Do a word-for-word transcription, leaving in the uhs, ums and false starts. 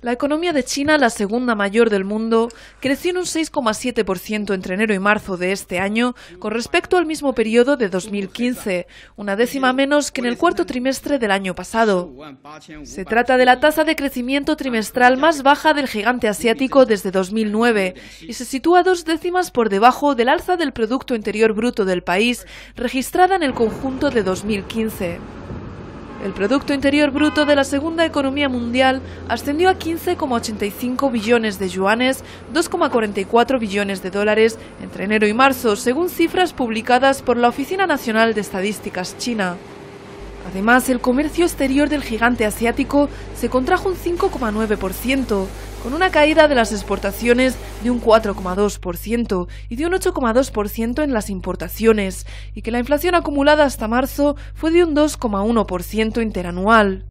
La economía de China, la segunda mayor del mundo, creció en un seis coma siete por ciento entre enero y marzo de este año con respecto al mismo periodo de dos mil quince, una décima menos que en el cuarto trimestre del año pasado. Se trata de la tasa de crecimiento trimestral más baja del gigante asiático desde dos mil nueve y se sitúa dos décimas por debajo del alza del Producto Interior Bruto del país registrada en el conjunto de dos mil quince. El Producto Interior Bruto de la segunda economía mundial ascendió a quince coma ochenta y cinco billones de yuanes, dos coma cuarenta y cuatro billones de dólares entre enero y marzo, según cifras publicadas por la Oficina Nacional de Estadísticas China. Además, el comercio exterior del gigante asiático se contrajo un cinco coma nueve por ciento, con una caída de las exportaciones de un cuatro coma dos por ciento y de un ocho coma dos por ciento en las importaciones, y que la inflación acumulada hasta marzo fue de un dos coma uno por ciento interanual.